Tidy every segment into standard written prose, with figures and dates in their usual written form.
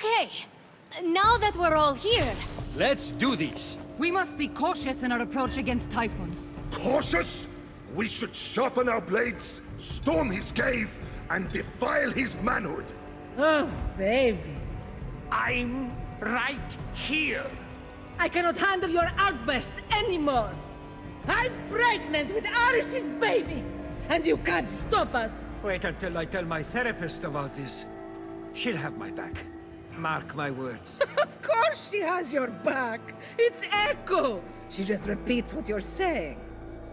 Okay, now that we're all here... Let's do this! We must be cautious in our approach against Typhon. Cautious? We should sharpen our blades, storm his cave, and defile his manhood. Oh, baby. I'm right here. I cannot handle your outbursts anymore. I'm pregnant with Ares' baby, and you can't stop us. Wait until I tell my therapist about this. She'll have my back. Mark my words. Of course she has your back. It's Echo. She just repeats what you're saying.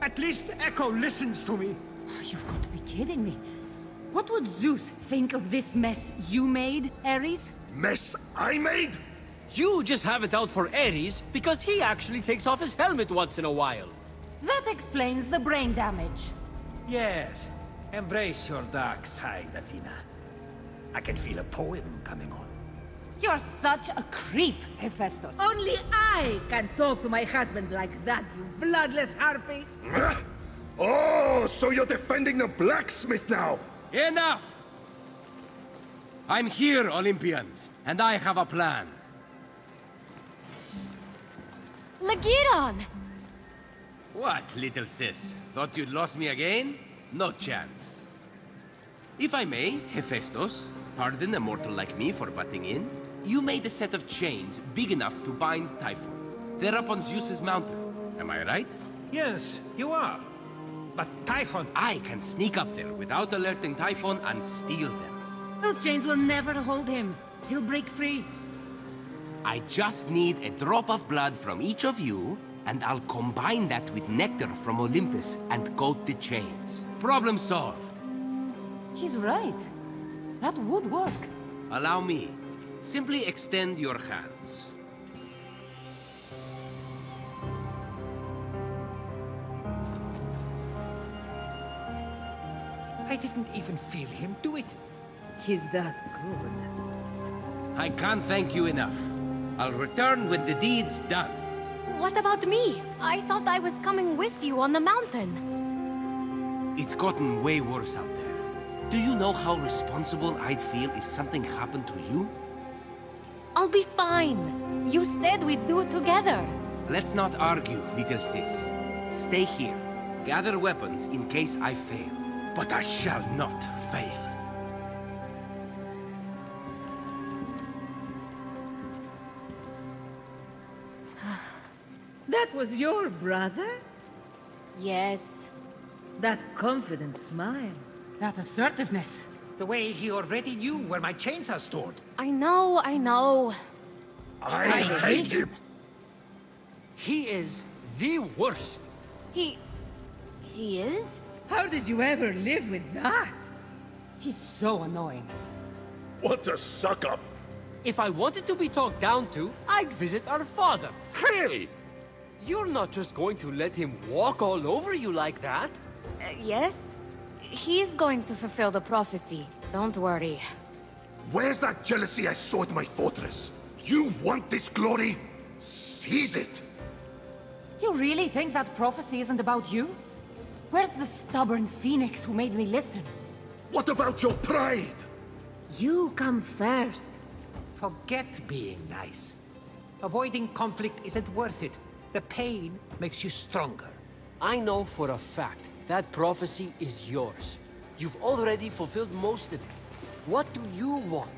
At least Echo listens to me. You've got to be kidding me. What would Zeus think of this mess you made, Ares? Mess I made? You just have it out for Ares because he actually takes off his helmet once in a while. That explains the brain damage. Yes. Embrace your dark side, Athena. I can feel a poem coming on. You're such a creep, Hephaestus. Only I can talk to my husband like that, you bloodless harpy. Oh, so you're defending the blacksmith now? Enough! I'm here, Olympians, and I have a plan. Ligyron! What, little sis? Thought you'd lost me again? No chance. If I may, Hephaestus, pardon a mortal like me for butting in, you made a set of chains big enough to bind Typhon. They're up on Zeus's mountain, am I right? Yes, you are. But Typhon... I can sneak up there without alerting Typhon and steal them. Those chains will never hold him. He'll break free. I just need a drop of blood from each of you, and I'll combine that with nectar from Olympus and coat the chains. Problem solved. He's right. That would work. Allow me. Simply extend your hands. I didn't even feel him do it. He's that good. I can't thank you enough. I'll return when the deed's done. What about me? I thought I was coming with you on the mountain. It's gotten way worse out there. Do you know how responsible I'd feel if something happened to you? I'll be fine. You said we'd do it together. Let's not argue, little sis. Stay here. Gather weapons in case I fail. But I shall not fail. That was your brother? Yes. That confident smile. That assertiveness. The way he already knew where my chains are stored. I know. I hate him. He is the worst. He is? How did you ever live with that? He's so annoying. What a suck-up. If I wanted to be talked down to, I'd visit our father. Really? You're not just going to let him walk all over you like that. Yes? He's going to fulfill the prophecy, don't worry. Where's that jealousy I saw at my fortress? You want this glory? Seize it! You really think that prophecy isn't about you? Where's the stubborn Fenyx who made me listen? What about your pride? You come first. Forget being nice. Avoiding conflict isn't worth it. The pain makes you stronger. I know for a fact. That prophecy is yours. You've already fulfilled most of it. What do you want?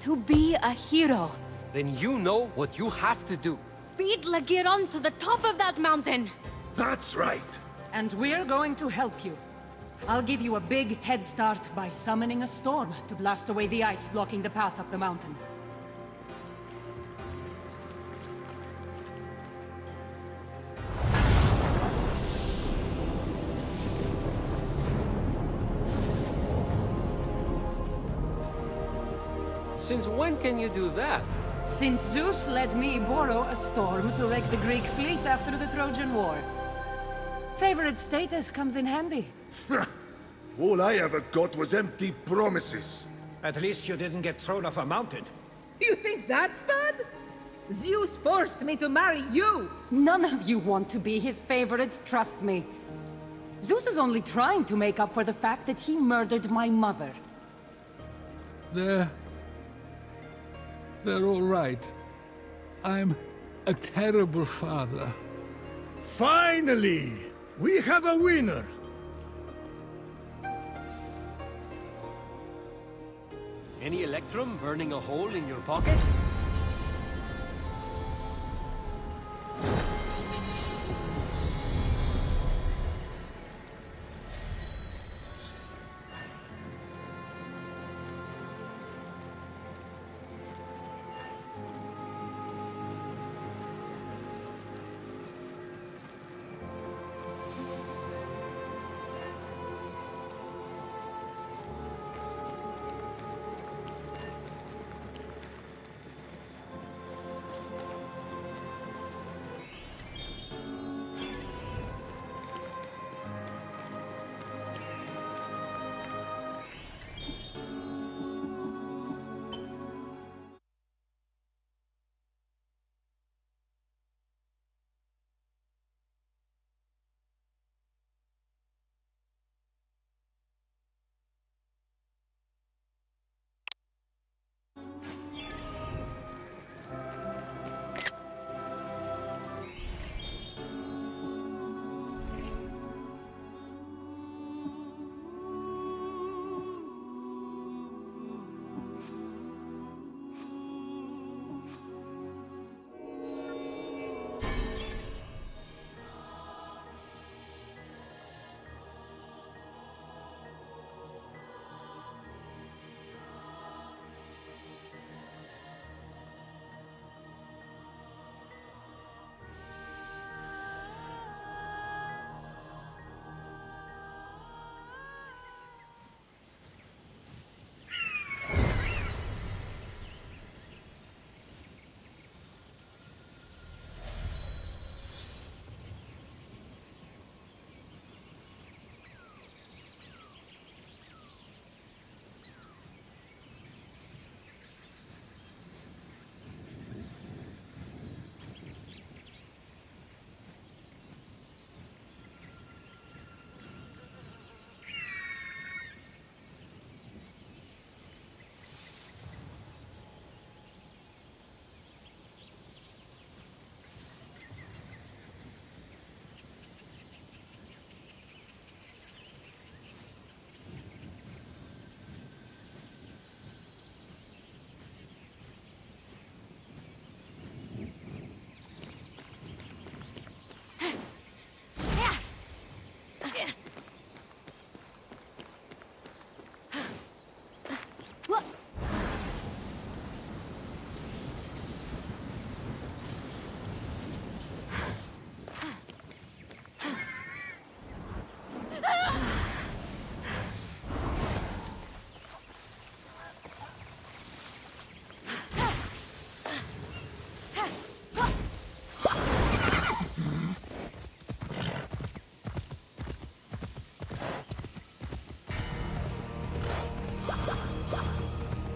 To be a hero. Then you know what you have to do. Beat Ligyron to the top of that mountain. That's right. And we're going to help you. I'll give you a big head start by summoning a storm to blast away the ice blocking the path up the mountain. Since when can you do that? Since Zeus let me borrow a storm to wreck the Greek fleet after the Trojan War. Favorite status comes in handy. All I ever got was empty promises. At least you didn't get thrown off a mountain. You think that's bad? Zeus forced me to marry you! None of you want to be his favorite, trust me. Zeus is only trying to make up for the fact that he murdered my mother. They're all right. I'm a terrible father. Finally! We have a winner! Any electrum burning a hole in your pocket?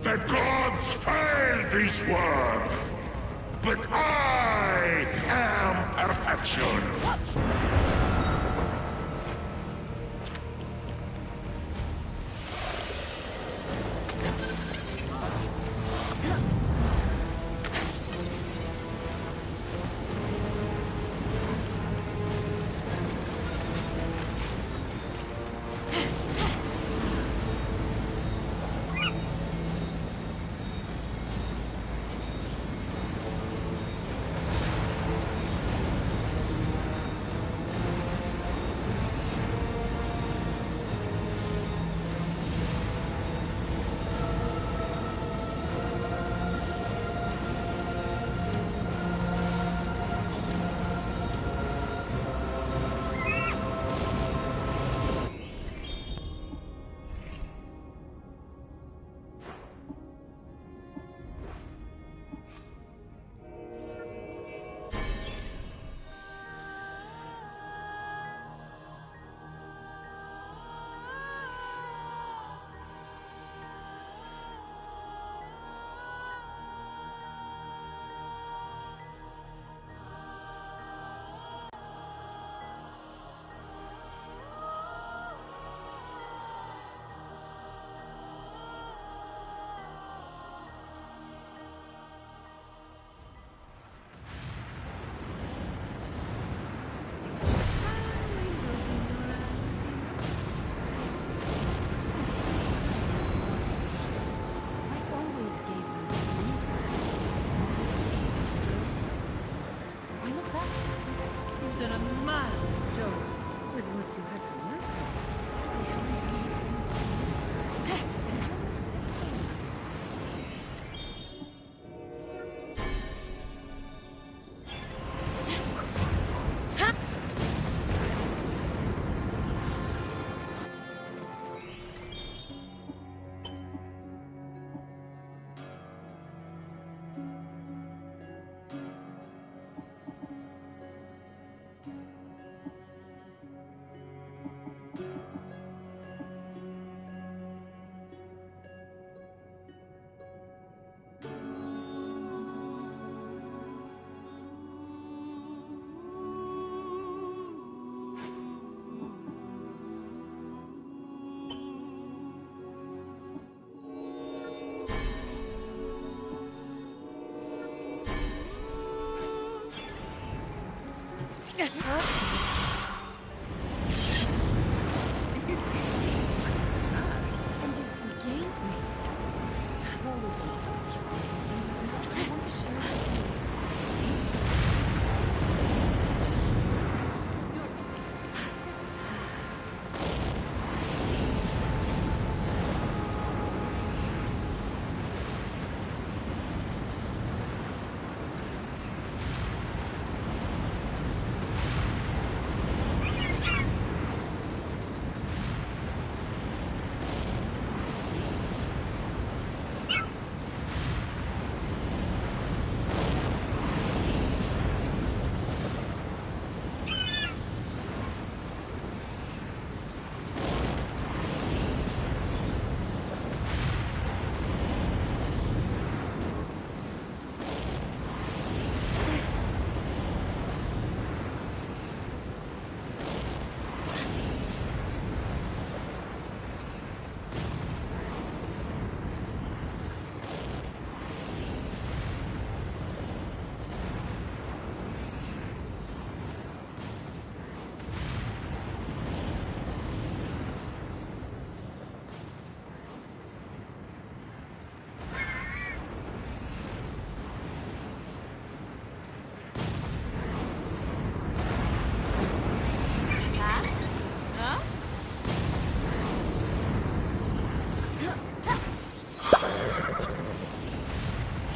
The gods failed this one, but I am perfection.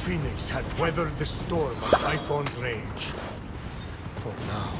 Fenyx had weathered the storm of Typhon's rage. For now.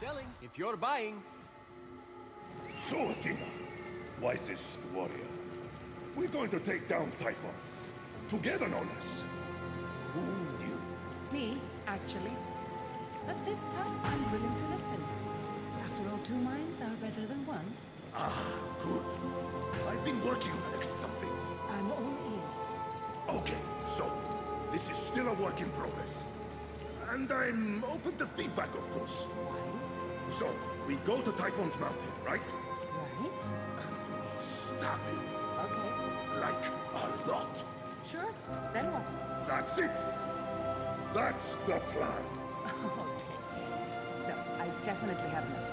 Selling if you're buying. So Athena, wisest warrior, we're going to take down Typhon. Together, no less. Who knew? Me, actually. But this time I'm willing to listen. After all, two minds are better than one. Ah, good. I've been working on something. I'm all ears. Okay, so this is still a work in progress. And I'm open to feedback, of course. So, we go to Typhon's mountain, right? Right. And we stab him. Okay. Like, a lot. Sure. Then what? That's it. That's the plan. Okay. So, I definitely have notes.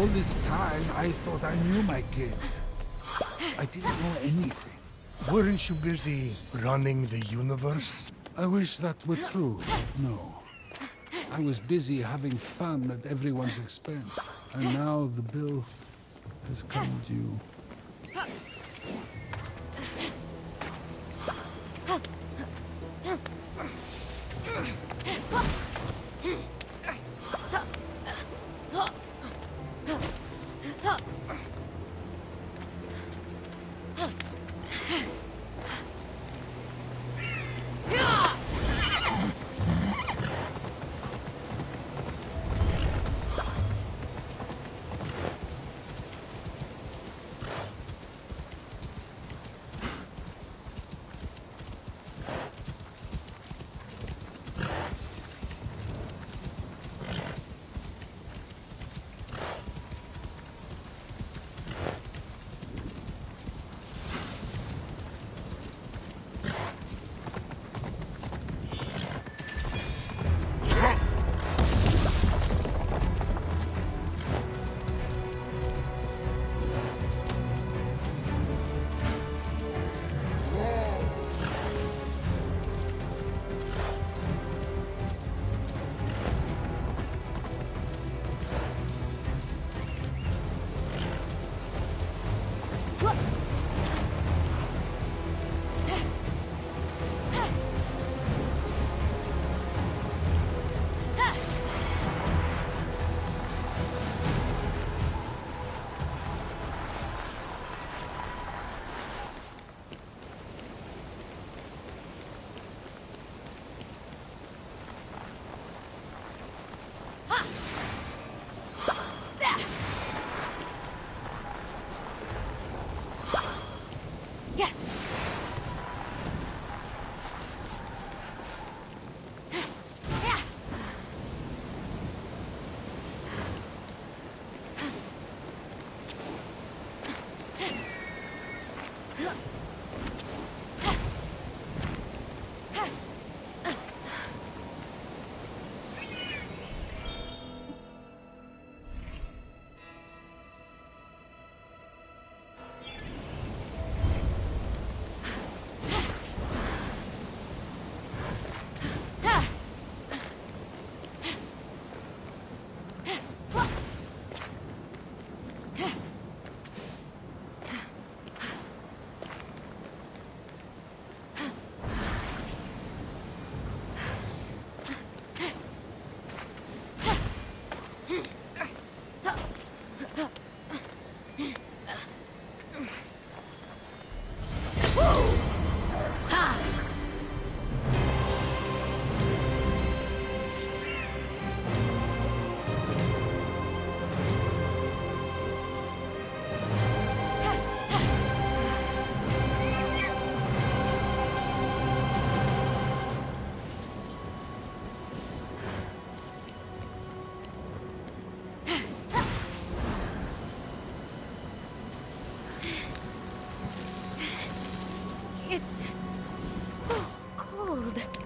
All this time, I thought I knew my kids. I didn't know anything. Weren't you busy running the universe? I wish that were true. No. I was busy having fun at everyone's expense. And now the bill has come due.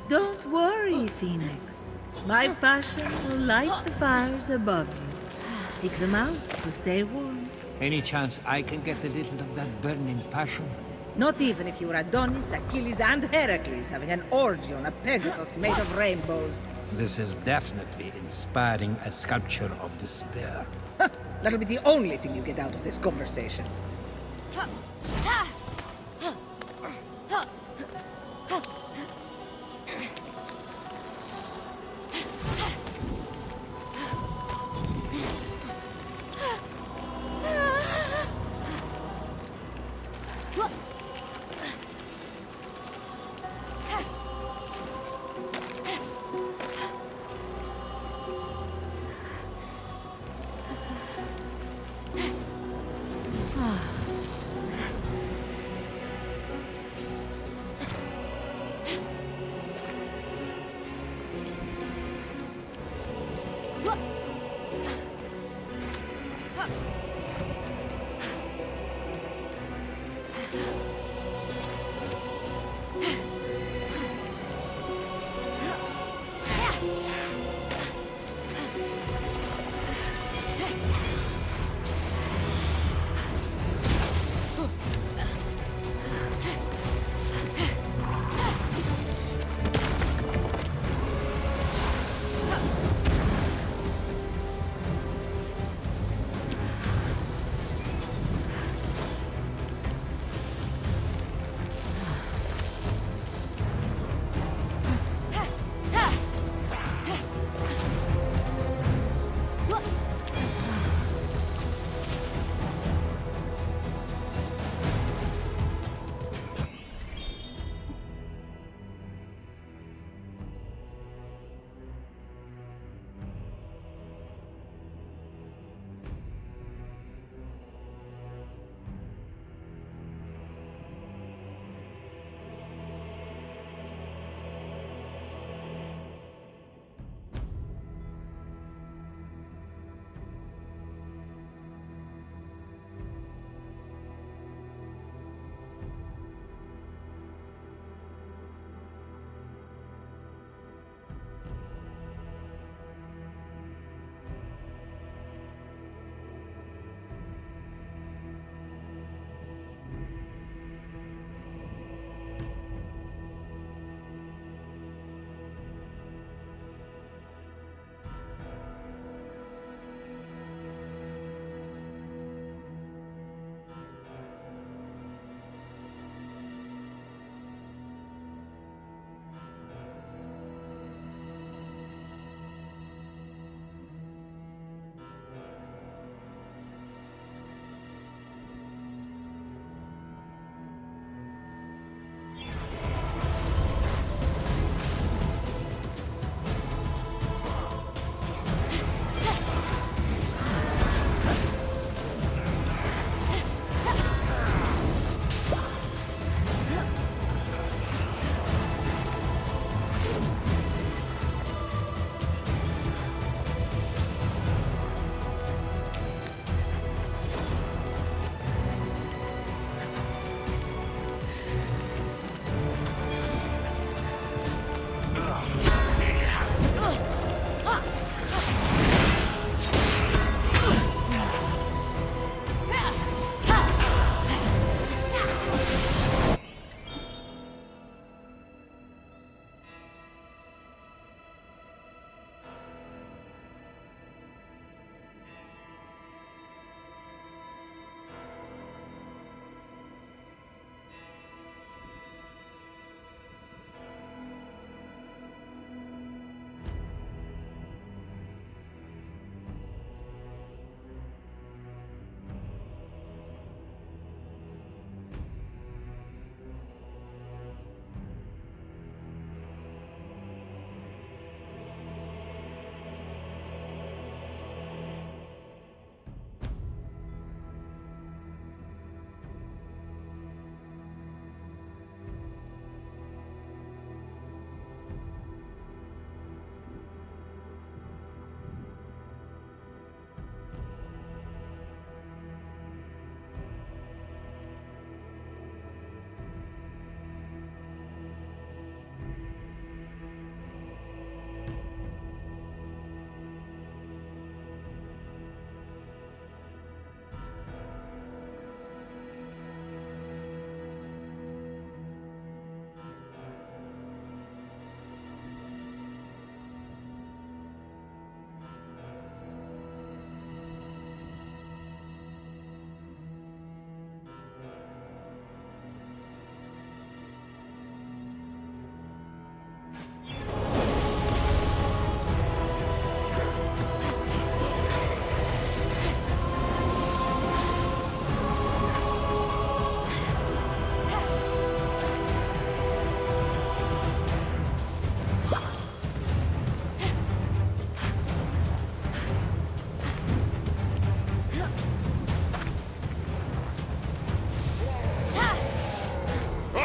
Don't worry, Fenyx. My passion will light the fires above you. Seek them out to stay warm. Any chance I can get a little of that burning passion? Not even if you were Adonis, Achilles, and Heracles having an orgy on a Pegasus made of rainbows. This is definitely inspiring a sculpture of despair. That'll be the only thing you get out of this conversation.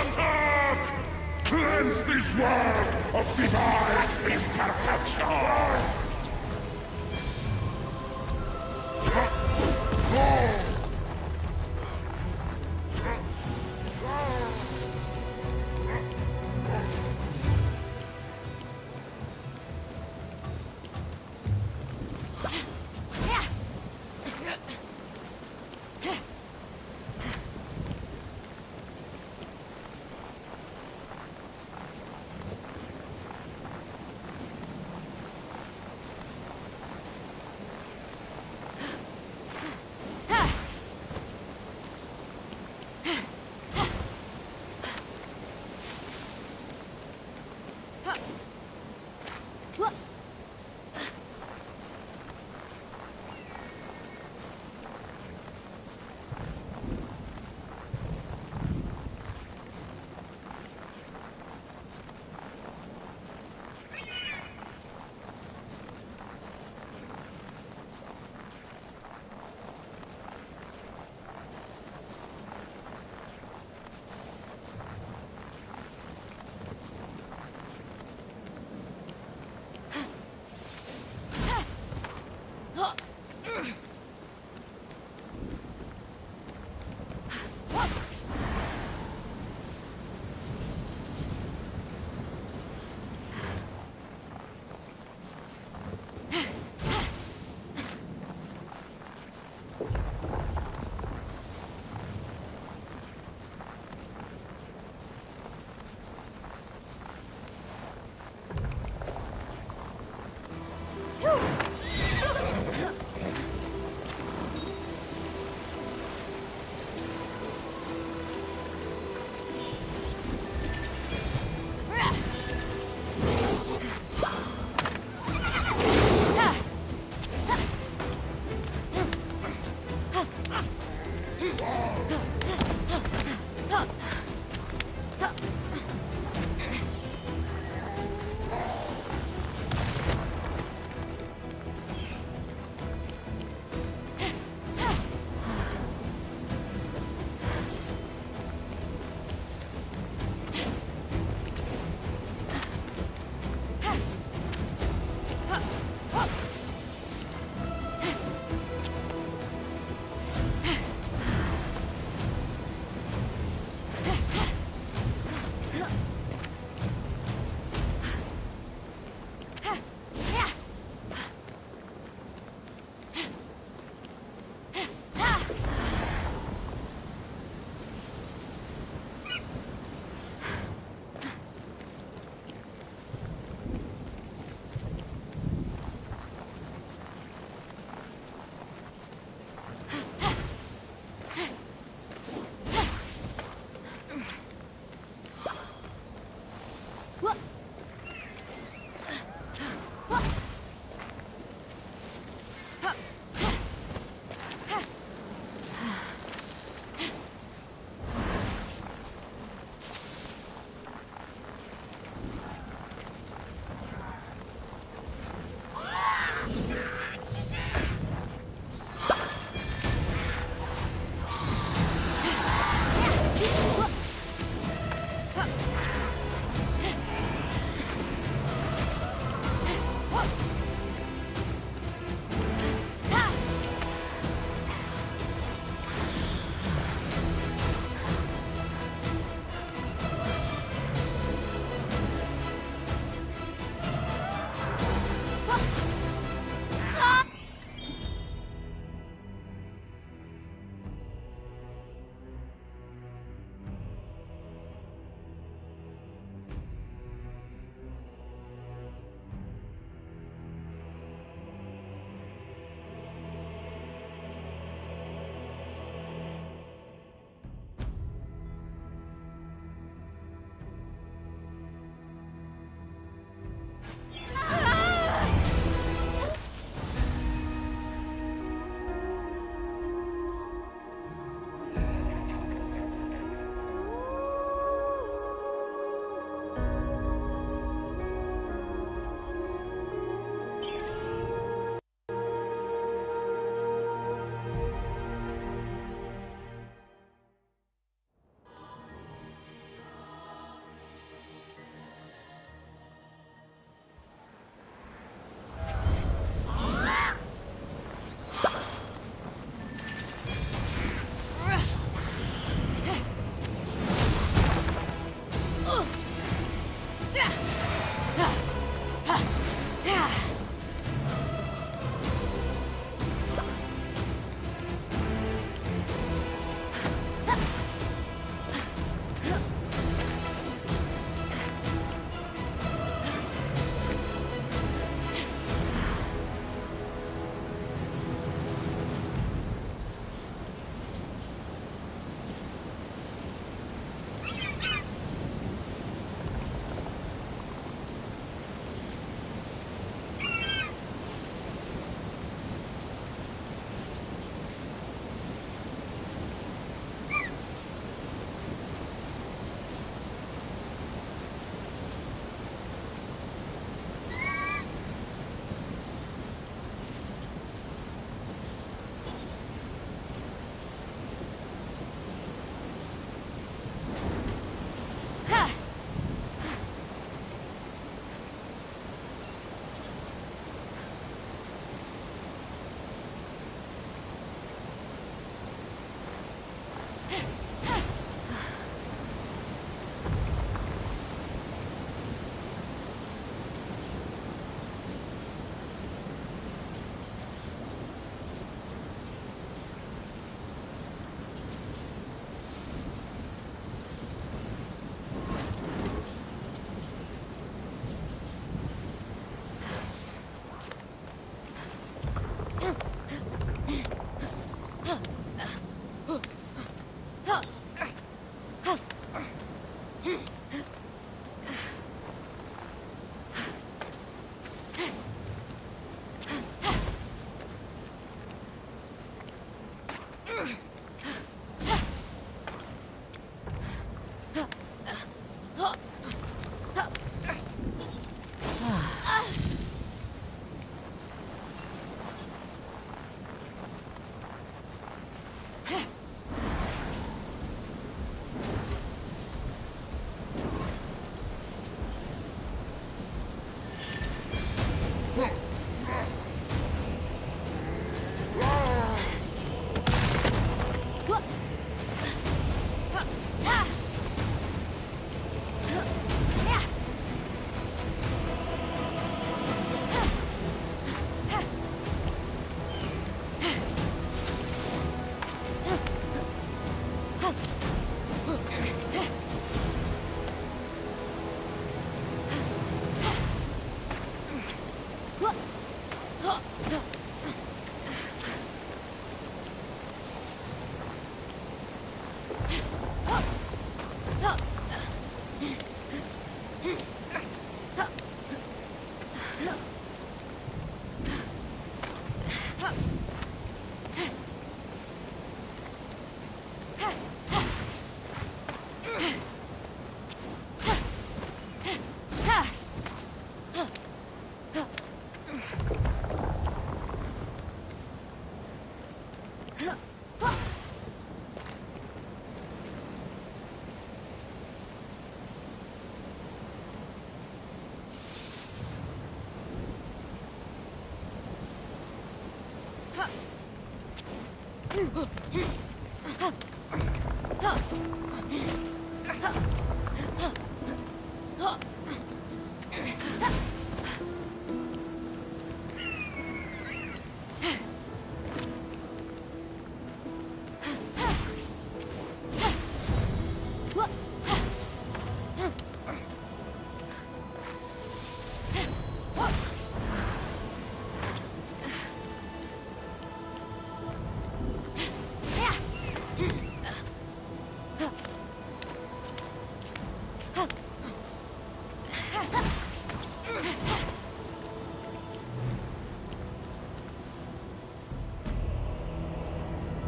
attack! Cleanse this world of divine imperfection!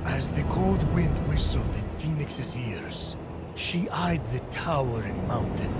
As the cold wind whistled in Phoenix's ears, she eyed the towering mountain.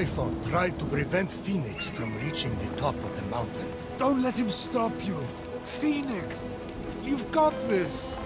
Typhon tried to prevent Fenyx from reaching the top of the mountain. Don't let him stop you! Fenyx! You've got this!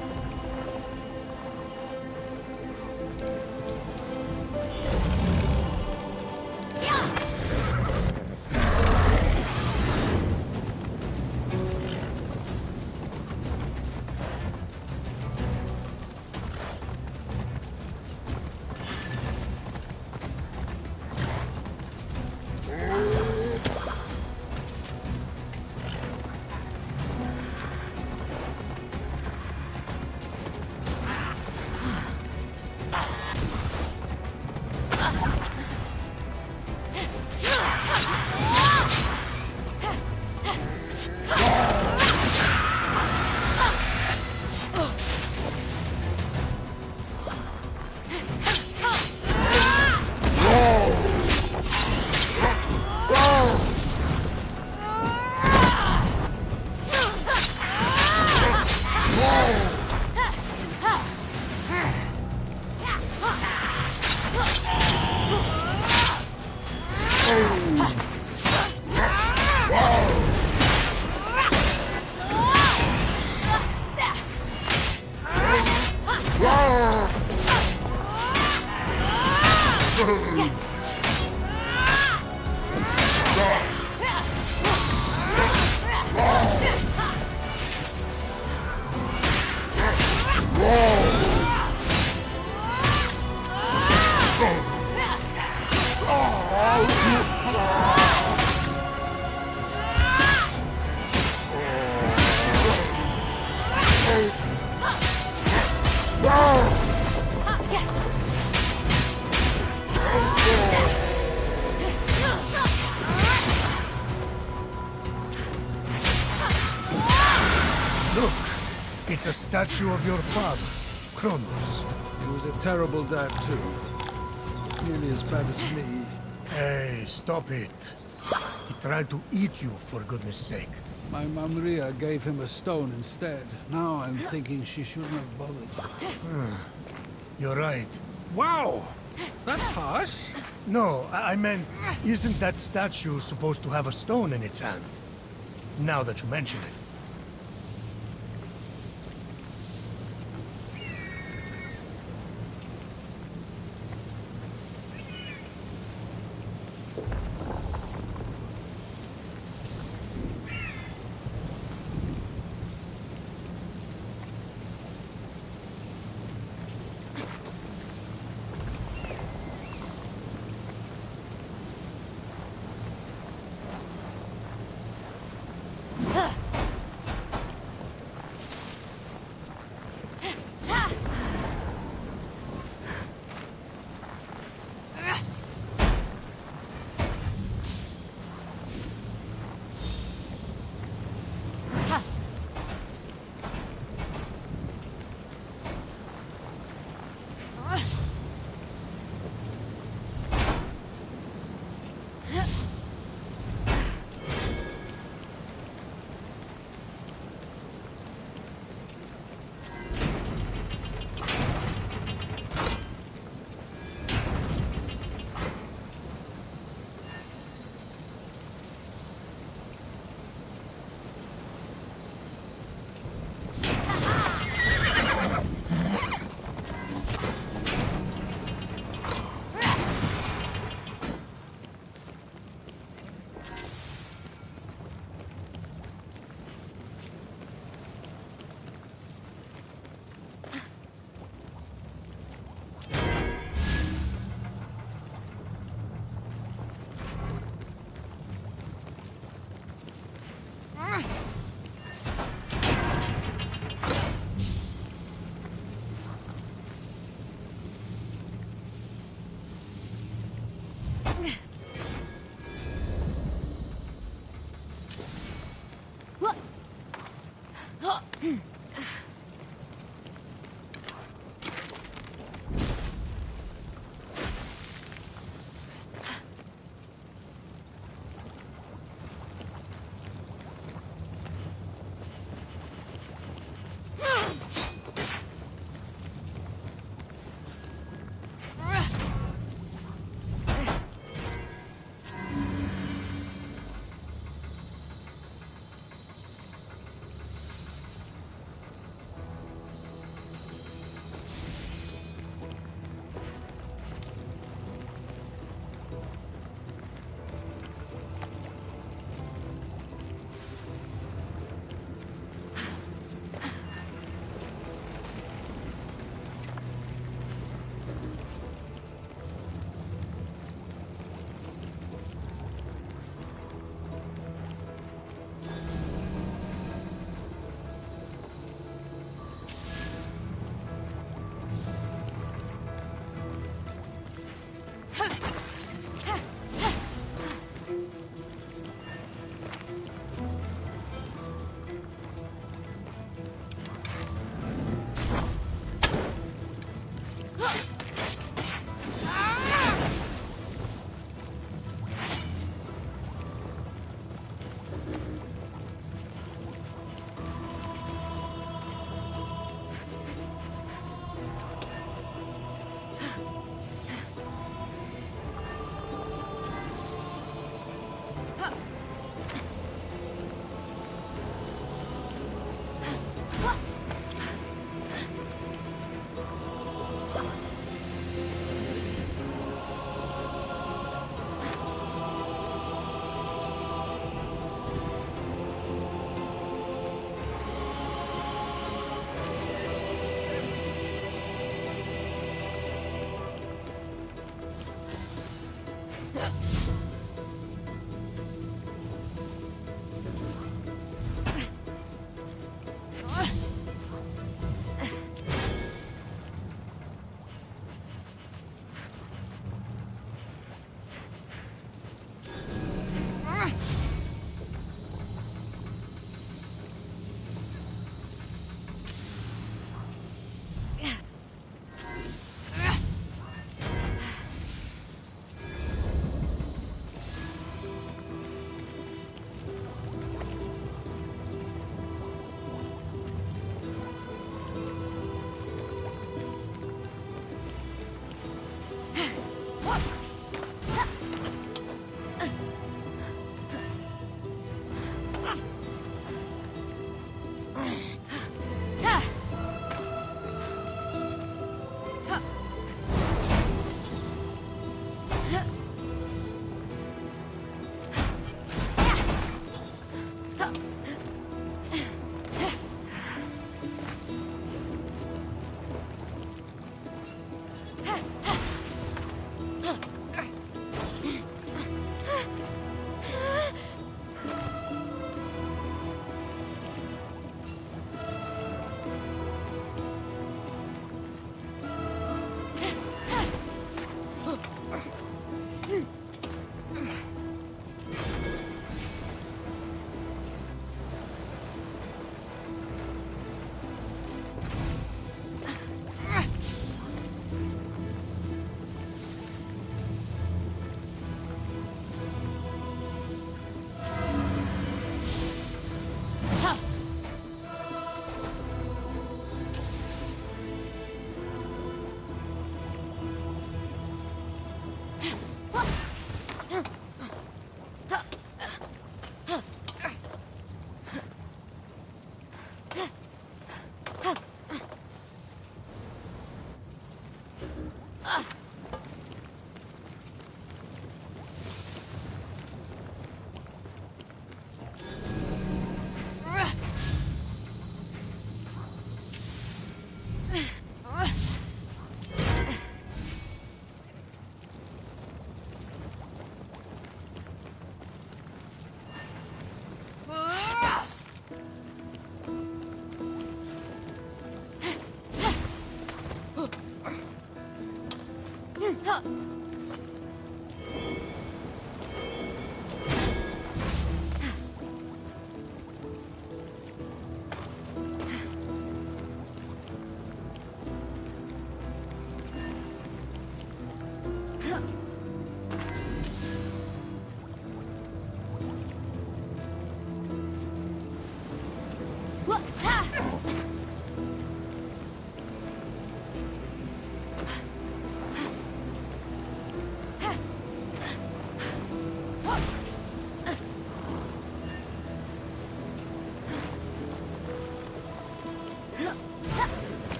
It's a statue of your father, Cronus. He was a terrible dad, too. Nearly as bad as me. Hey, stop it. He tried to eat you, for goodness sake. My mom Rhea gave him a stone instead. Now I'm thinking she shouldn't have bothered. You're right. Wow! That's harsh. No, I meant, isn't that statue supposed to have a stone in its hand? Now that you mention it.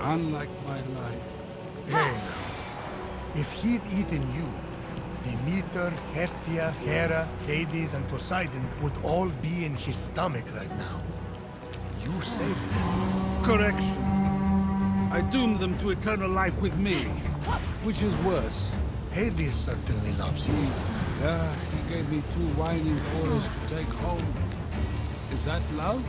Unlike my life, Hera. If he'd eaten you, Demeter, Hestia, Hera, Hades, and Poseidon would all be in his stomach right now. You saved them. Correction. I doomed them to eternal life with me. Which is worse? Hades certainly loves you. Yeah, he gave me two whining foils to take home. Is that love?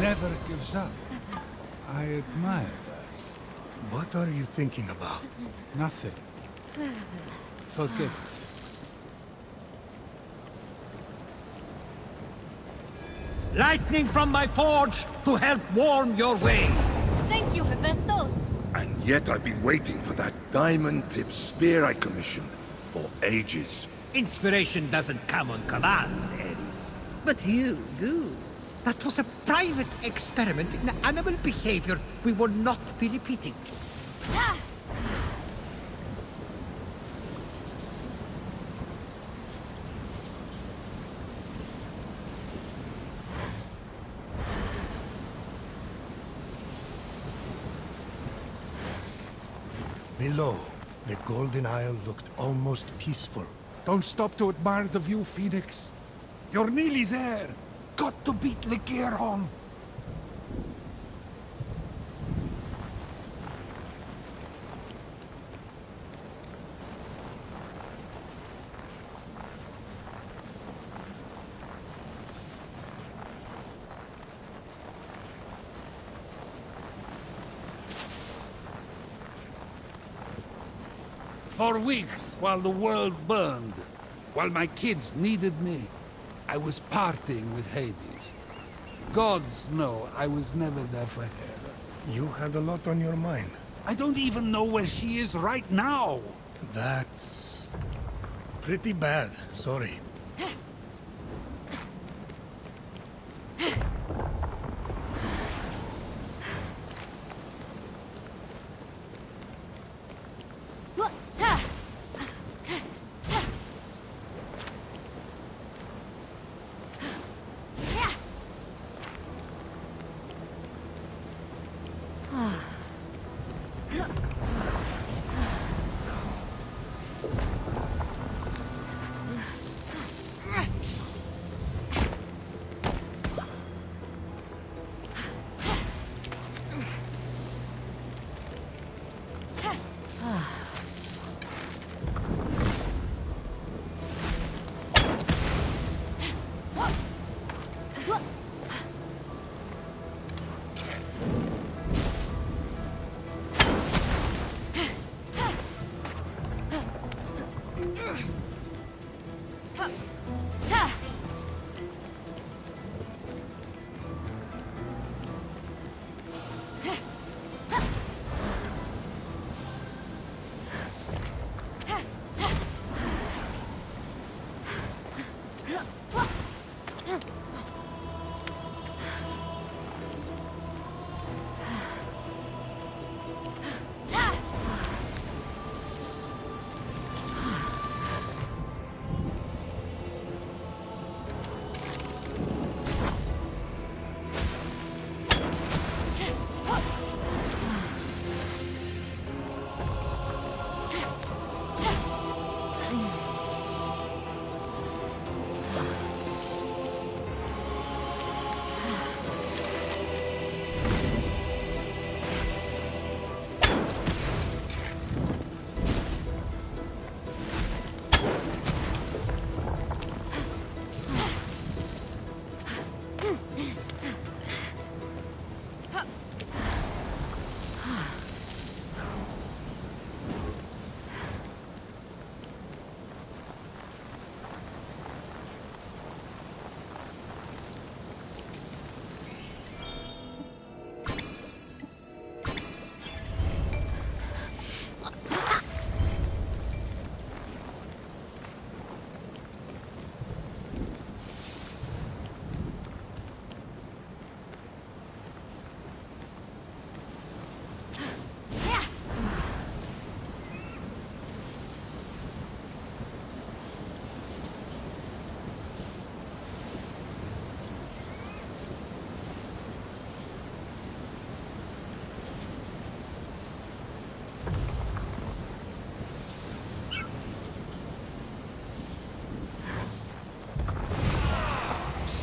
Never gives up. I admire that. What are you thinking about? Nothing. Forget it. Lightning from my forge to help warm your way. Thank you, Hephaestus. And yet I've been waiting for that diamond-tipped spear I commissioned for ages. Inspiration doesn't come on command, Ares. But you do. That was a private experiment in animal behavior we will not be repeating. Below, the Golden Isle looked almost peaceful. Don't stop to admire the view, Fenyx. You're nearly there. Got to beat Ligyron. For weeks, while the world burned, while my kids needed me, I was partying with Hades. Gods know I was never there for Hera. You had a lot on your mind. I don't even know where she is right now. That's pretty bad. Sorry. up. Ha!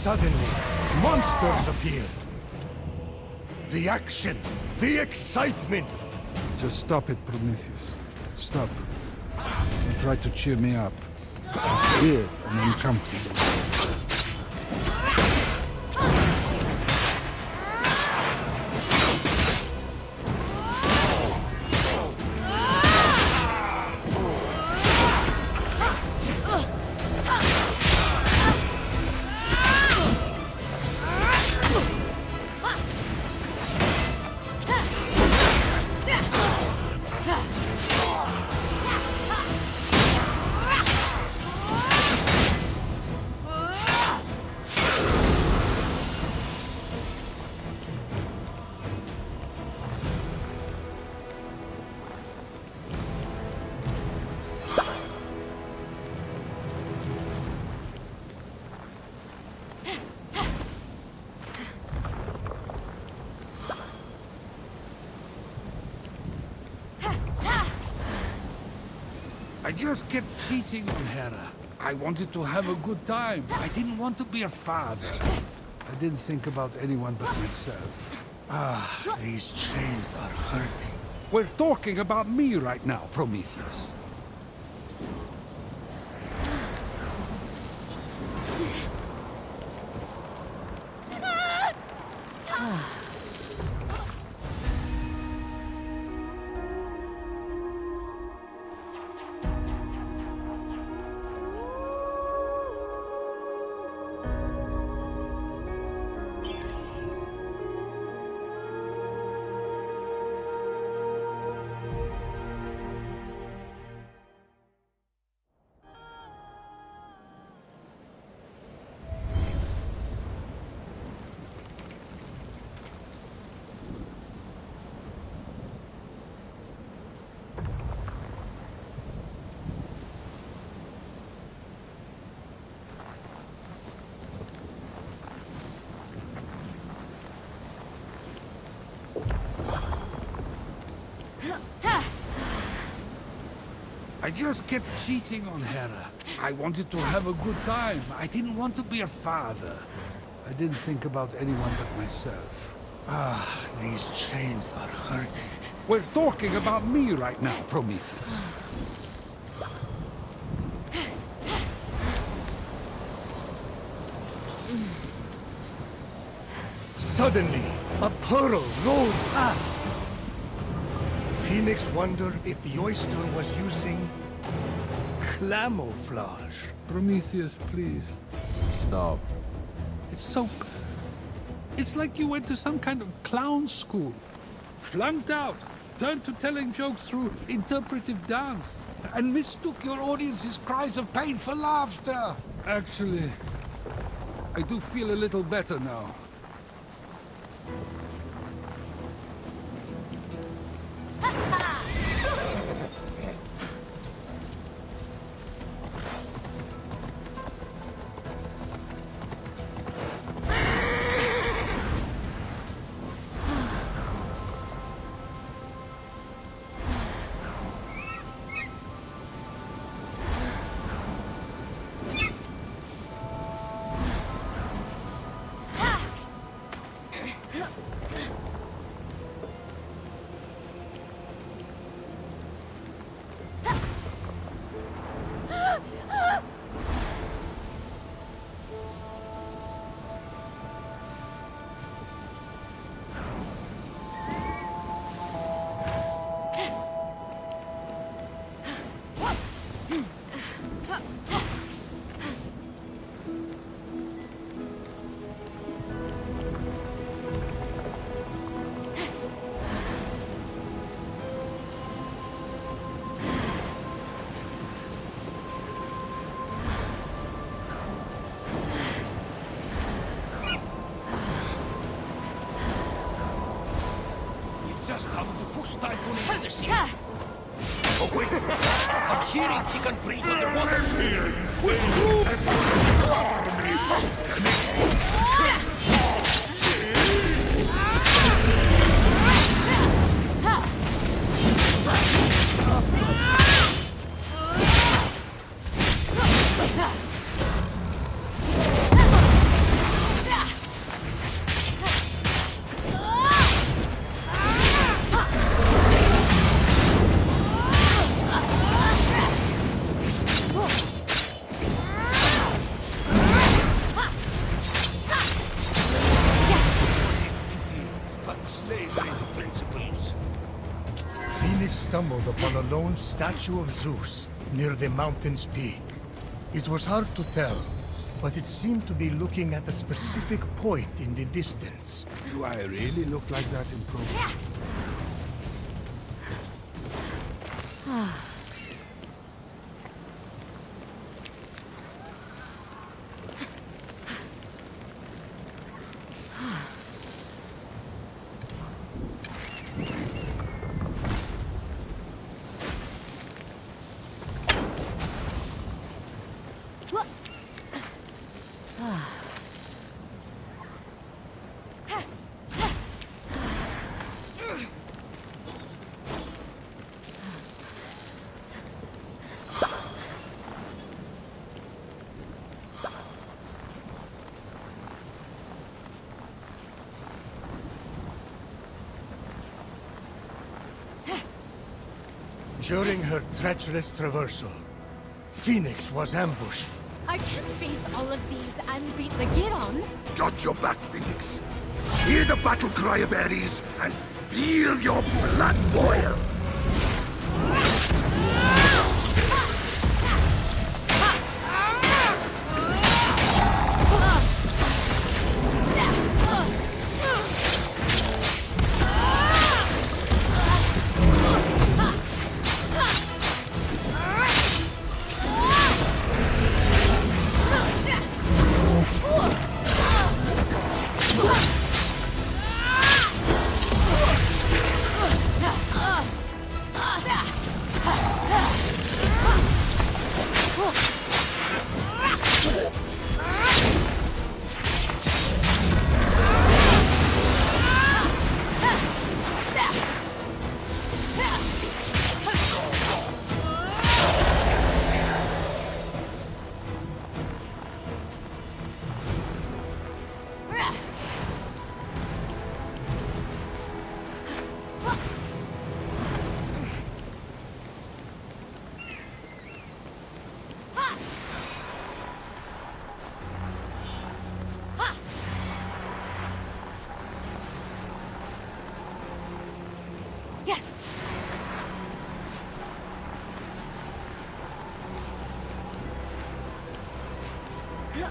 Suddenly, monsters appeared. The action, the excitement. Just stop it, Prometheus. Stop. You try to cheer me up. It's weird and uncomfortable. I just kept cheating on Hera. I wanted to have a good time. I didn't want to be a father. I didn't think about anyone but myself. Ah, these chains are hurting. We're talking about me right now, Prometheus. I just kept cheating on Hera. I wanted to have a good time. I didn't want to be a father. I didn't think about anyone but myself. Ah, these chains are hurting. We're talking about me right now, Prometheus. Suddenly, a pearl rolled past. Fenyx wondered if the oyster was using Camouflage. Prometheus, please. Stop. It's so bad. It's like you went to some kind of clown school. Flunked out, turned to telling jokes through interpretive dance, and mistook your audience's cries of pain for laughter. Actually, I do feel a little better now. Oh wait, I'm hearing he can breathe underwater. Which move? Stumbled upon a lone statue of Zeus near the mountain's peak. It was hard to tell, but it seemed to be looking at a specific point in the distance. Do I really look like that in profile? During her treacherous traversal, Fenyx was ambushed. I can't face all of these and beat Ligyron. Got your back, Fenyx. Hear the battle cry of Ares and feel your blood boil. Yeah.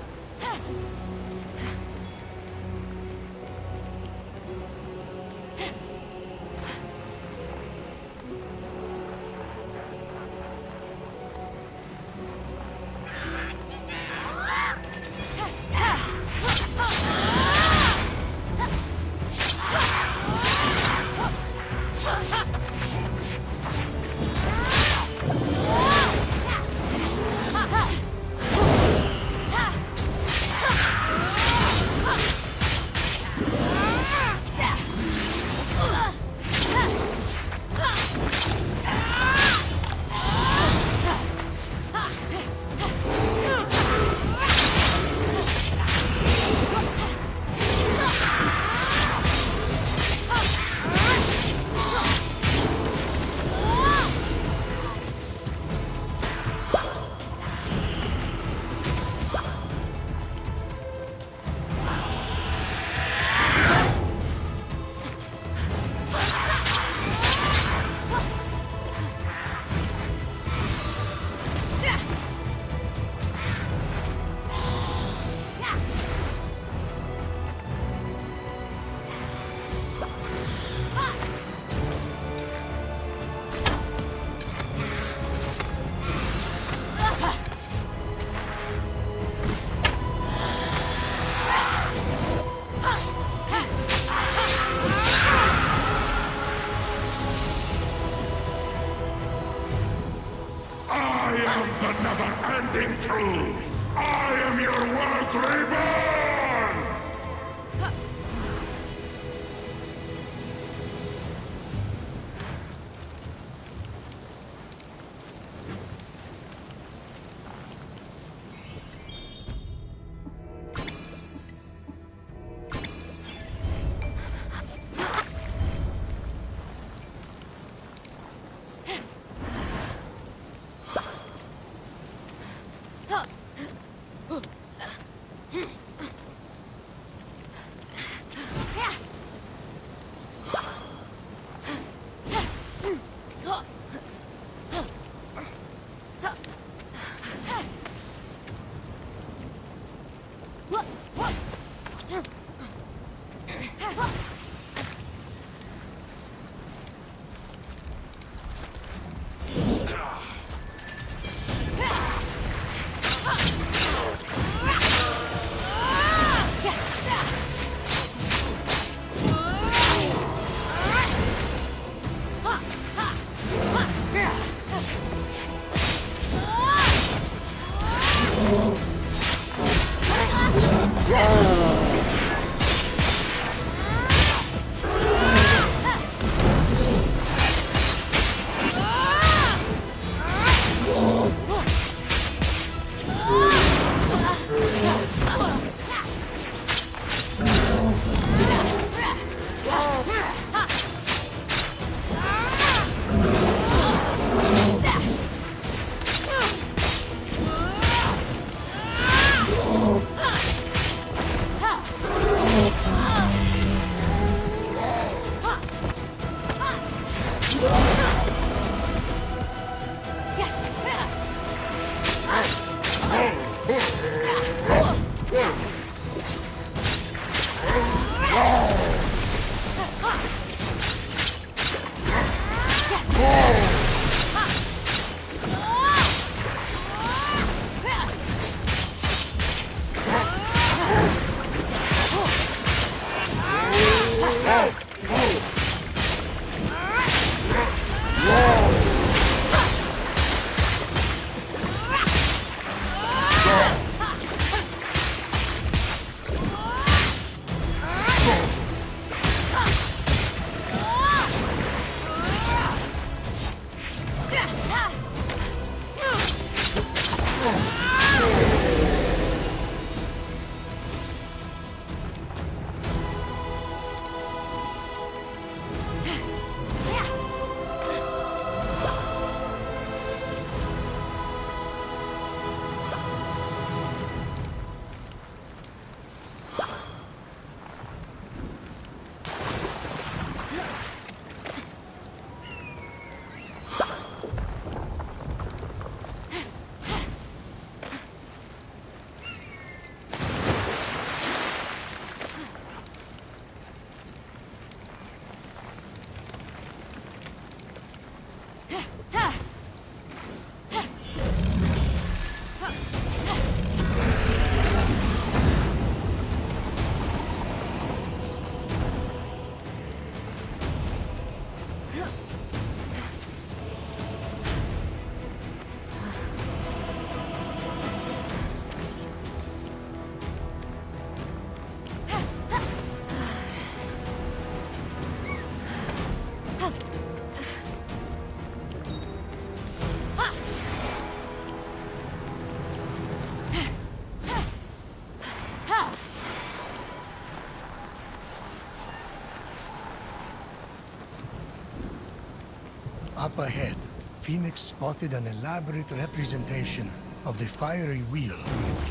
Up ahead, Fenyx spotted an elaborate representation of the fiery wheel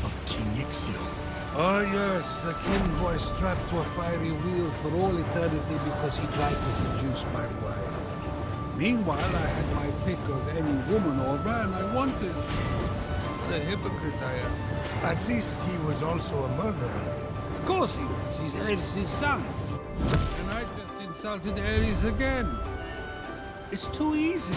of King Ixion. Ah yes, the king boy strapped to a fiery wheel for all eternity because he tried to seduce my wife. Meanwhile, I had my pick of any woman or man I wanted. What a hypocrite I am. At least he was also a murderer. Of course he was. He's Ares' son. And I just insulted Ares again. It's too easy.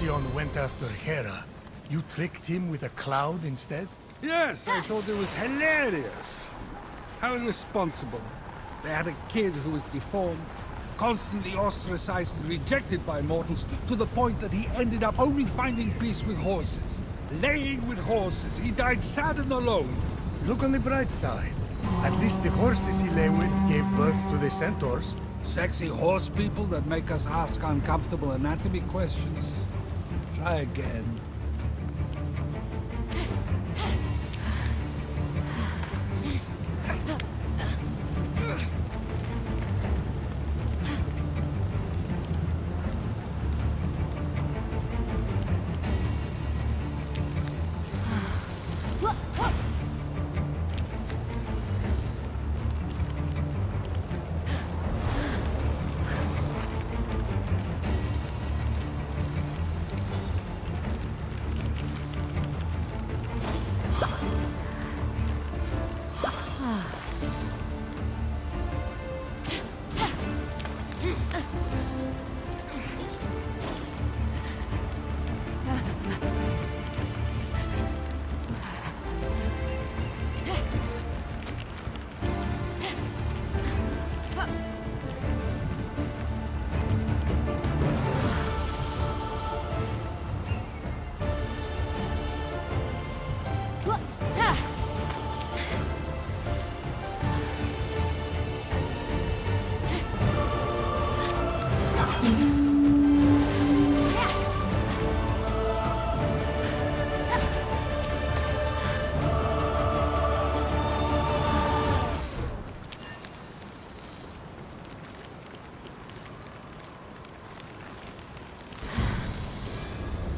Ixion went after Hera, you tricked him with a cloud instead? Yes, I thought it was hilarious. How irresponsible. They had a kid who was deformed, constantly ostracized and rejected by mortals, to the point that he ended up only finding peace with horses. Laying with horses, he died sad and alone. Look on the bright side. At least the horses he lay with gave birth to the centaurs. Sexy horse people that make us ask uncomfortable anatomy questions. Try again.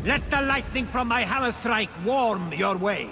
Let the lightning from my hammer strike warm your way.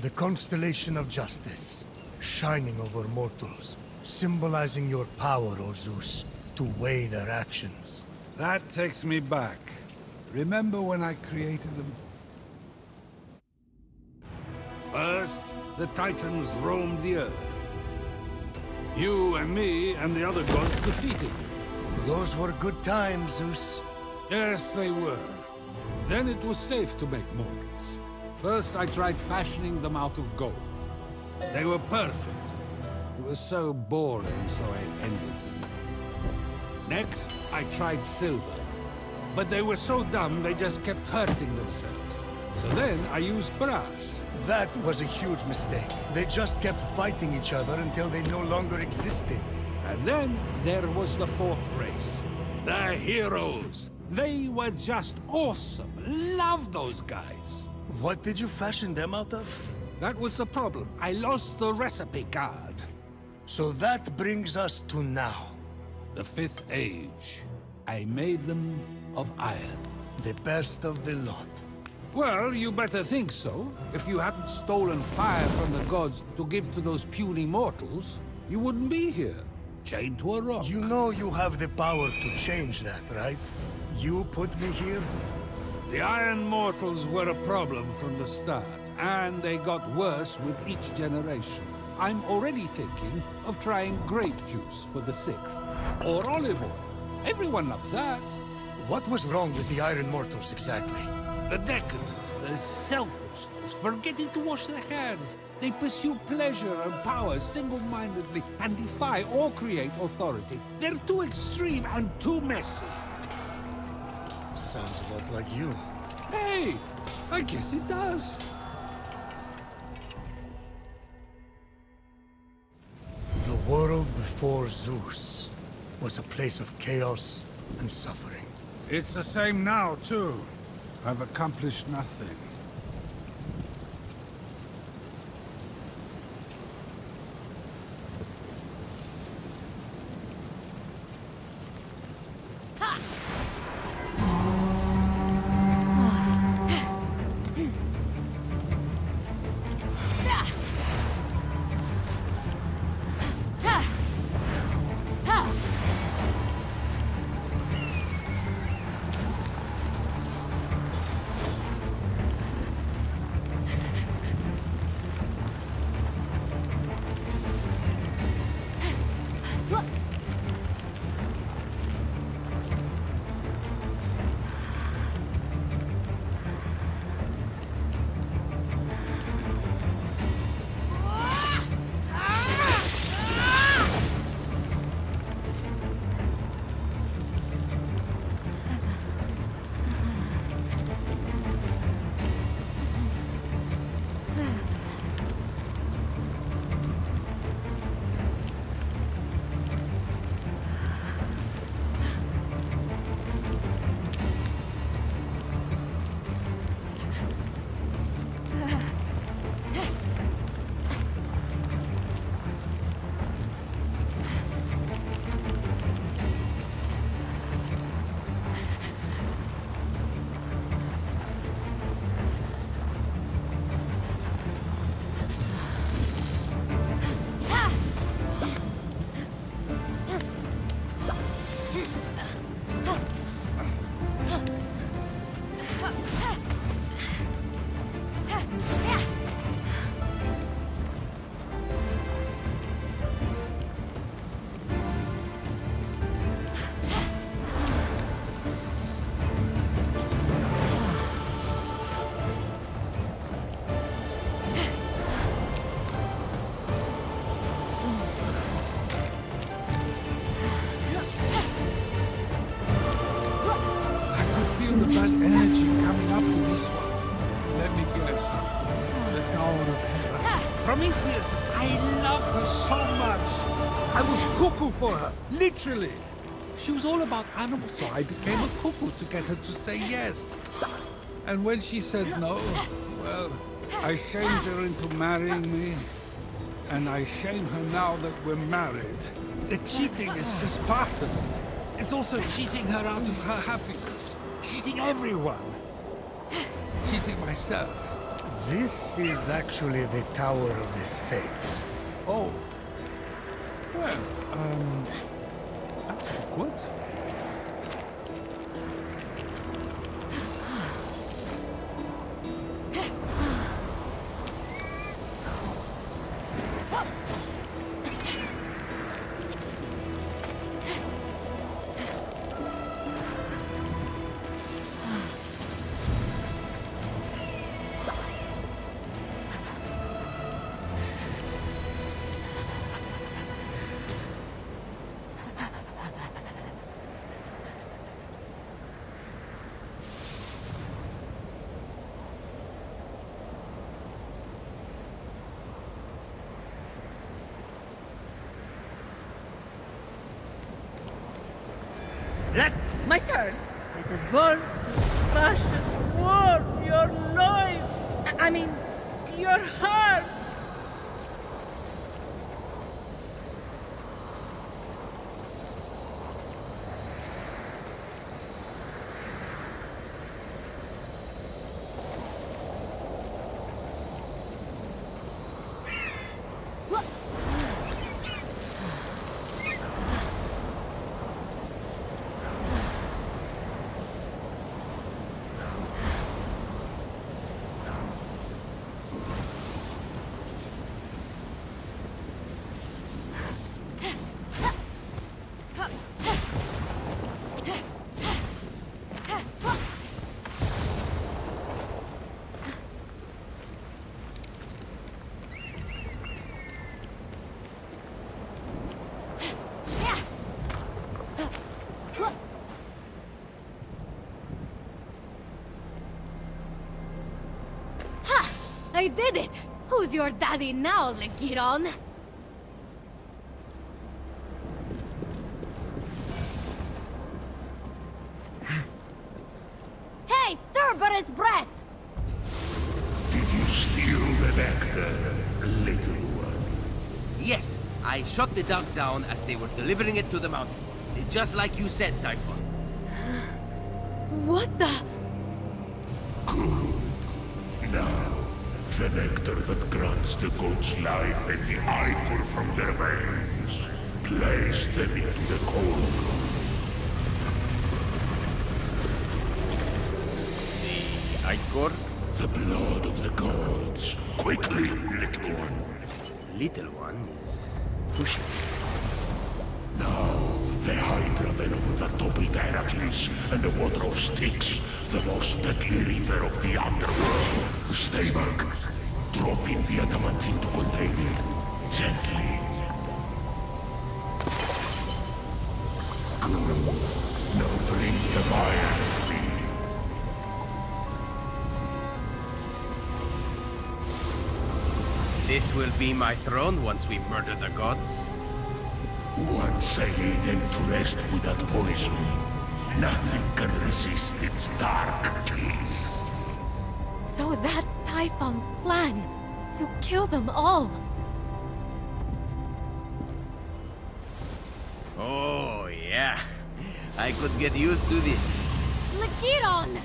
The constellation of justice, shining over mortals, symbolizing your power, O Zeus, to weigh their actions. That takes me back. Remember when I created them? First, the Titans roamed the earth. You and me and the other gods defeated. Those were good times, Zeus. Yes, they were. Then it was safe to make mortals. First, I tried fashioning them out of gold. They were perfect. It was so boring, so I ended them. Next, I tried silver. But they were so dumb, they just kept hurting themselves. So then, I used brass. That was a huge mistake. They just kept fighting each other until they no longer existed. And then, there was the fourth race. The heroes. They were just awesome. Love those guys. What did you fashion them out of? That was the problem. I lost the recipe card. So that brings us to now. The Fifth Age. I made them of iron. The best of the lot. Well, you better think so. If you hadn't stolen fire from the gods to give to those puny mortals, you wouldn't be here, chained to a rock. You know you have the power to change that, right? You put me here? The Iron Mortals were a problem from the start, and they got worse with each generation. I'm already thinking of trying grape juice for the 6th, or olive oil. Everyone loves that. What was wrong with the Iron Mortals exactly? The decadence, the selfishness, forgetting to wash their hands. They pursue pleasure and power single-mindedly and defy or create authority. They're too extreme and too messy. Sounds a lot like you. Hey, I guess it does. The world before Zeus was a place of chaos and suffering. It's the same now, too. I've accomplished nothing. Prometheus, I loved her so much. I was cuckoo for her, literally. She was all about animals, so I became a cuckoo to get her to say yes. And when she said no, well, I shamed her into marrying me. And I shame her now that we're married. The cheating is just part of it. It's also cheating her out of her happiness. Cheating everyone. Cheating myself. This is actually the Tower of the Fates. Oh. Well, that's awkward. My turn. May the world through the fascist war your noise. I mean, your heart! I did it! Who's your daddy now, Ligyron? Hey, Cerberus breath! Did you steal the nectar, little one? Yes, I shot the dogs down as they were delivering it to the mountain. Just like you said, Typhon. What the... The nectar that grants the goat's life and the ichor from their veins. Place them in the cold. The ichor? The blood of the gods. Quickly, little one. Little one is pushing. Now, the Hydra venom that toppled Heracles and the water of Styx, the most deadly river of the underworld. Stay back. Drop in the adamantine to contain it. Gently. Good. Now bring the fire to me. This will be my throne once we murder the gods. Once I lay them to rest with that poison, nothing can resist its dark kiss. So that's Typhon's plan, to kill them all. Oh, yeah. I could get used to this. Ligyron!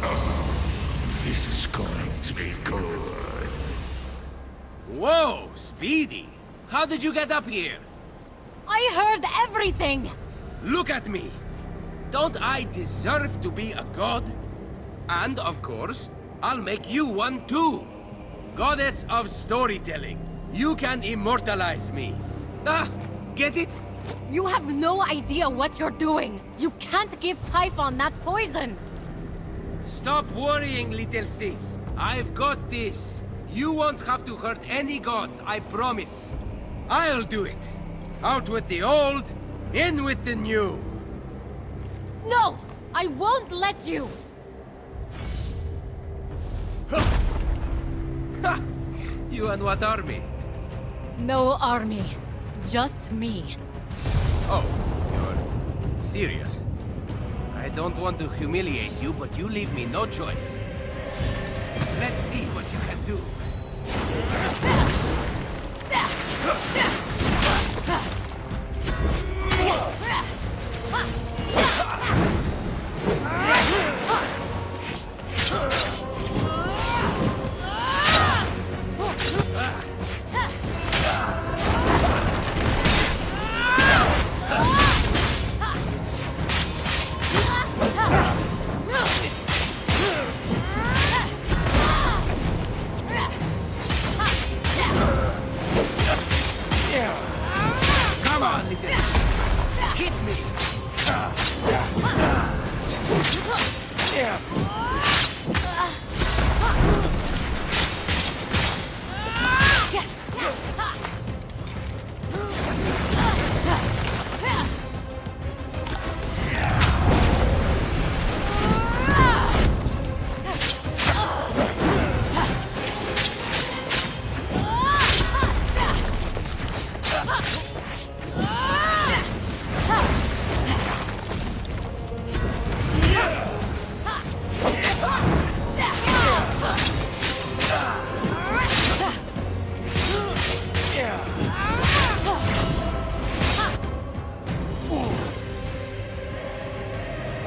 Oh, this is going to be good. Whoa, Speedy! How did you get up here? I heard everything! Look at me! Don't I deserve to be a god? And, of course, I'll make you one too! Goddess of storytelling! You can immortalize me! Ah! Get it? You have no idea what you're doing! You can't give Typhon that poison! Stop worrying, little sis! I've got this! You won't have to hurt any gods, I promise! I'll do it! Out with the old, in with the new! No! I won't let you! Ha! You and what army? No army. Just me. Oh, you're serious? I don't want to humiliate you, but you leave me no choice. Let's see what you can do.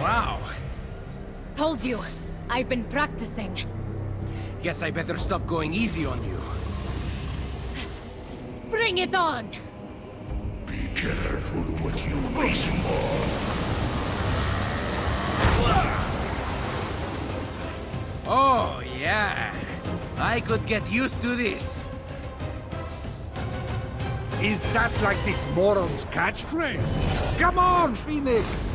Wow. Told you, I've been practicing. Guess I better stop going easy on you. Bring it on! Be careful what you wish for. Oh, yeah. I could get used to this. Is that like this moron's catchphrase? Come on, Fenyx!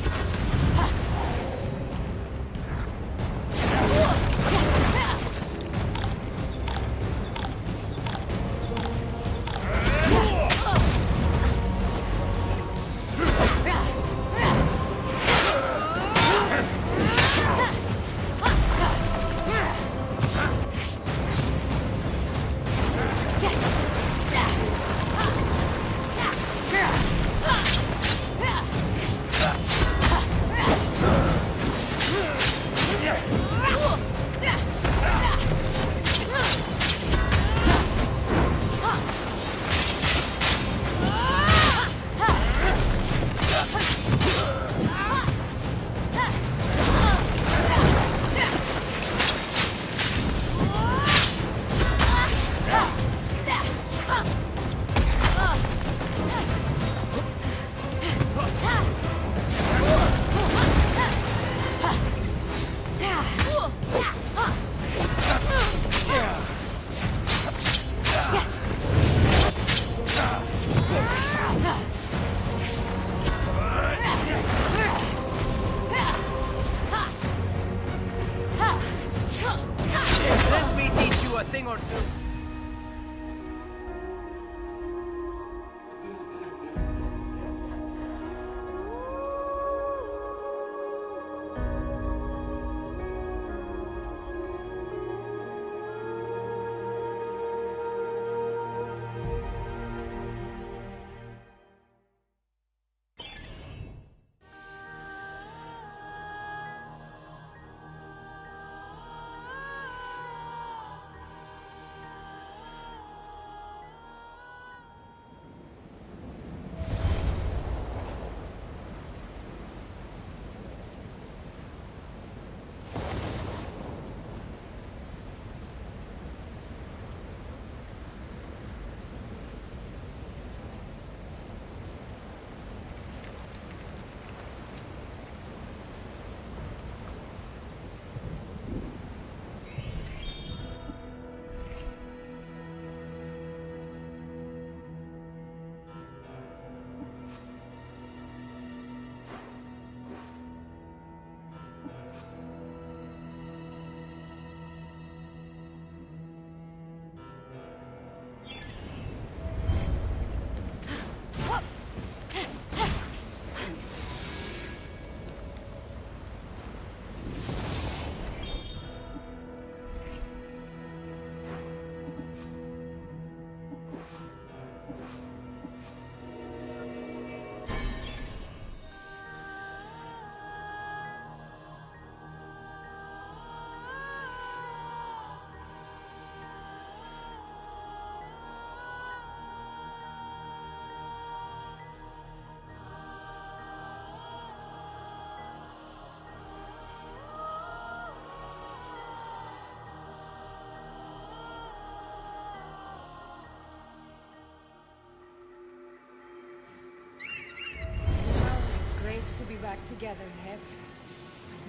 Back together, Hef. I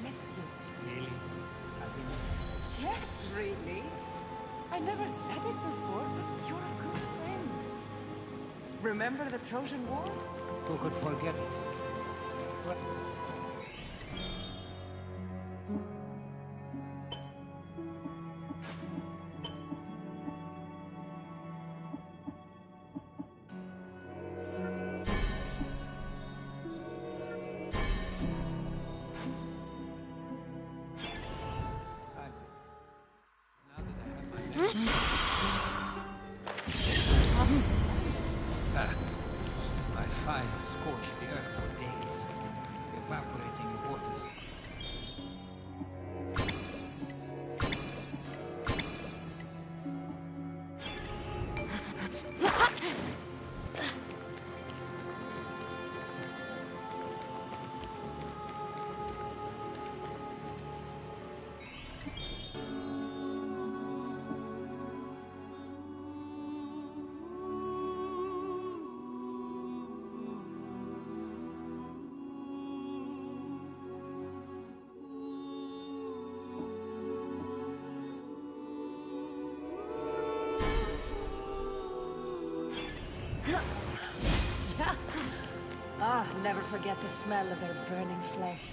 missed you. Really? I've been... Yes, really. I never said it before, but you're a good friend. Remember the Trojan War? Who could forget it? What? I'll never forget the smell of their burning flesh.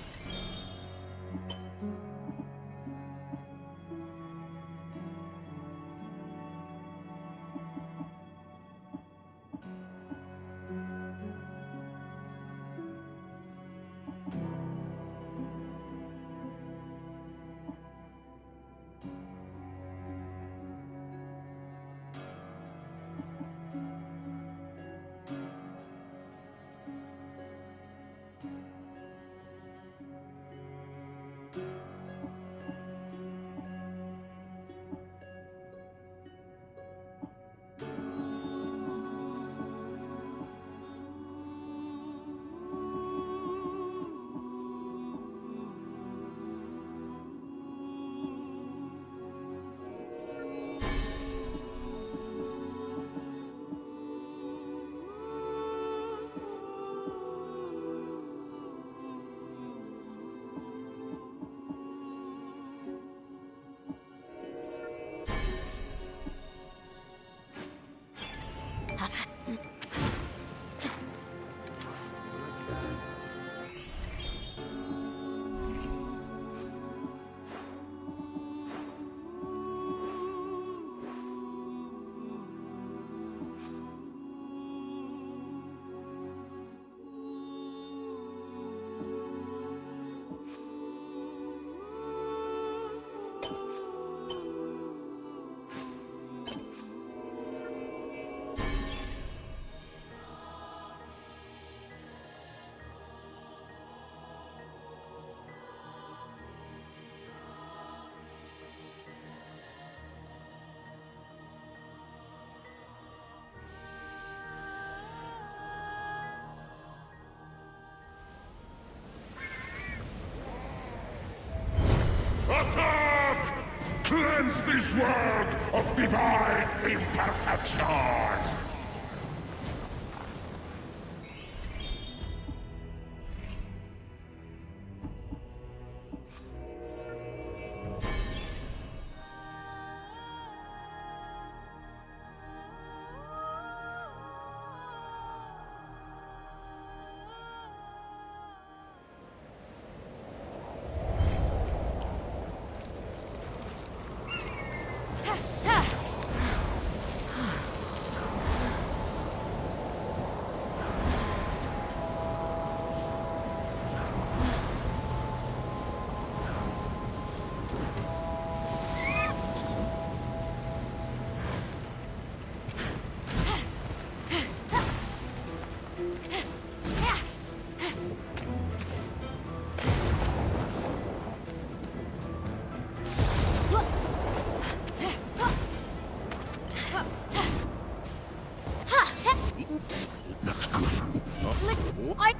Attack! Cleanse this world of divine imperfection!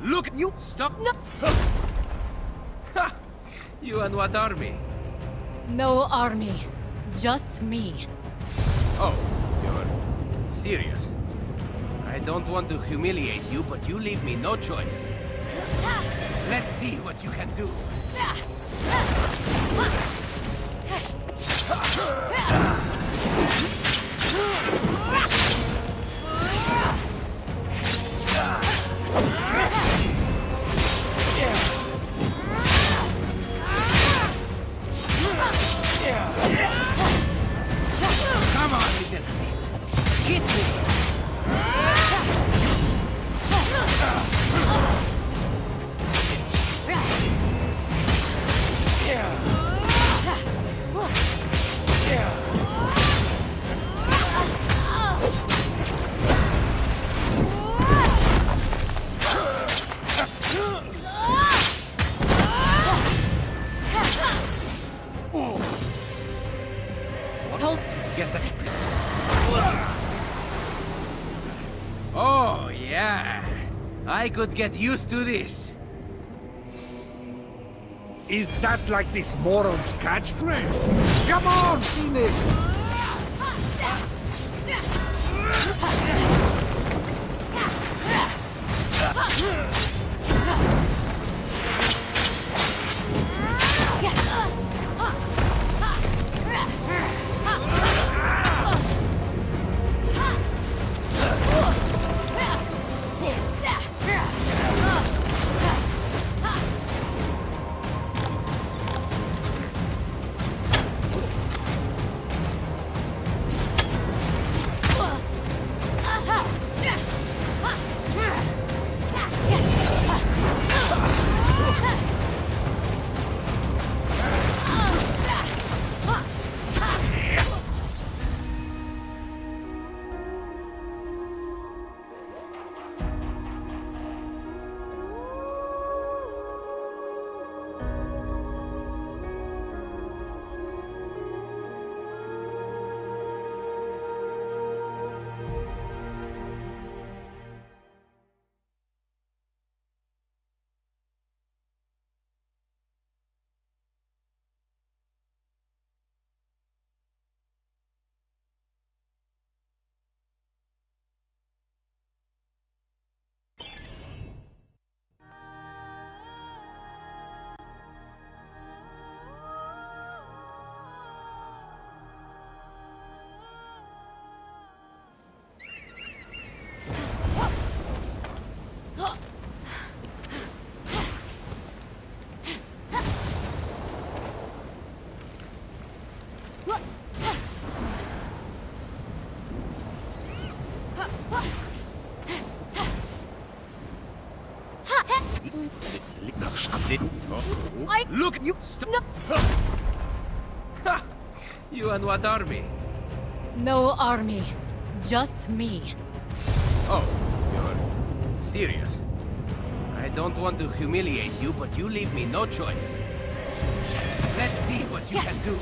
Look, you stop. No. Ha! You and what army? No army, just me. Oh, you're serious. I don't want to humiliate you, but you leave me no choice. Let's see what you can do. I could get used to this. Is that like this moron's catchphrase? Come on, Fenyx! Yeah. Look, you! No. You and what army? No army, just me. Oh, you're serious? I don't want to humiliate you, but you leave me no choice. Let's see what you can do.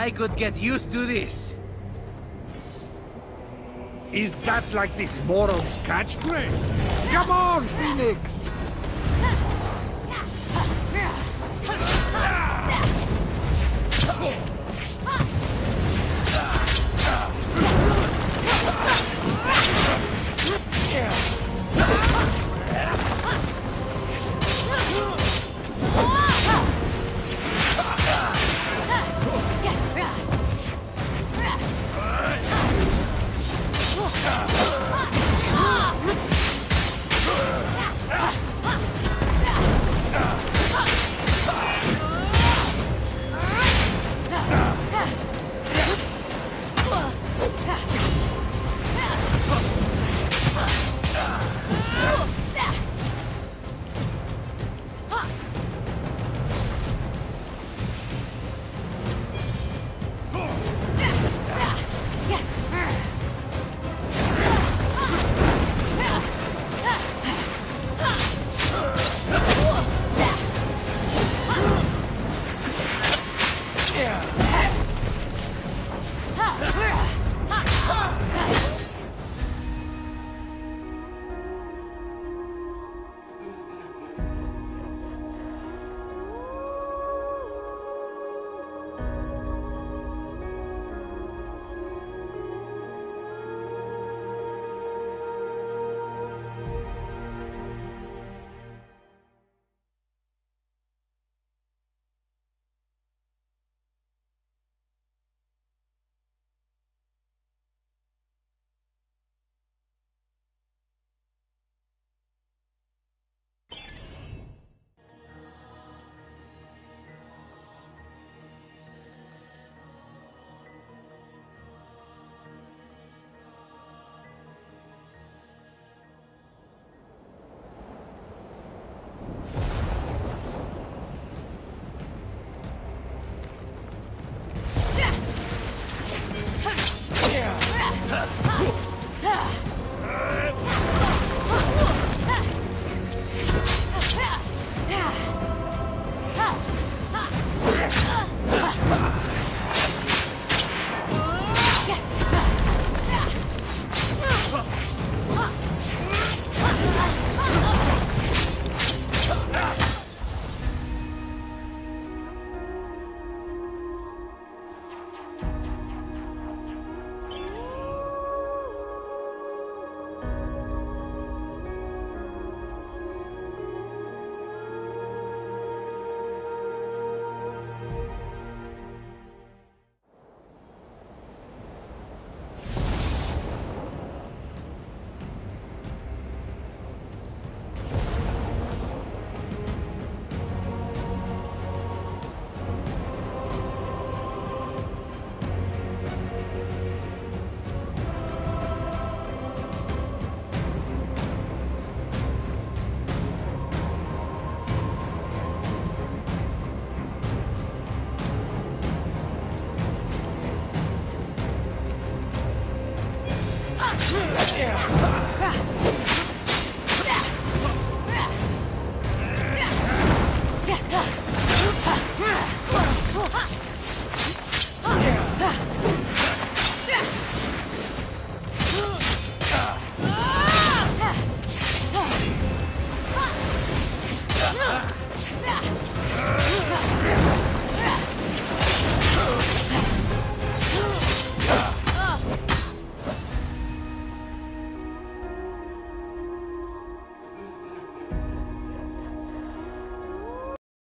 I could get used to this. Is that like this moron's catchphrase? Come on, Fenyx! Ah!